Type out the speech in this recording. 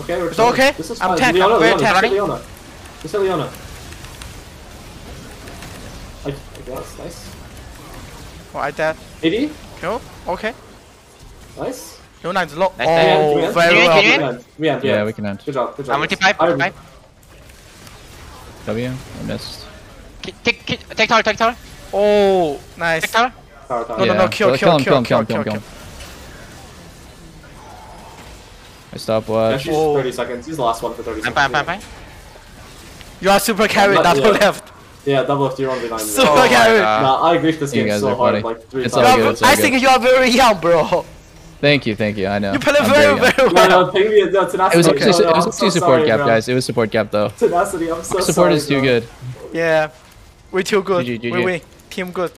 Okay, we're it's okay. This is I'm fine. Leona, I'm very Leona. Just hit Leona. I guess. Nice. Oh, I dead. AD? No. Okay. Nice. Leona is low. Nice. Oh, we very well. We end. Yeah, we can end. Good job. Good job. I'm multi-pipe. W. I missed. Take tower. Take tower. Oh, nice. Take tower. No, yeah. No, kill him. I stopwatch. Yeah, 30 seconds. He's the last one for 30 seconds. I'm fine. You are super carried, doublelift. Yeah, doublelift, you're on the 9. Super carried. Nah, I griefed this game so hard, like 3 times. I think you are very young, bro. Thank you, I know. You play very well. No, ping me, no, Tenacity. It was a support gap, guys. It was support gap, though. Tenacity, I'm so sorry. Support is too good. Yeah, we're too good. We win. Team good.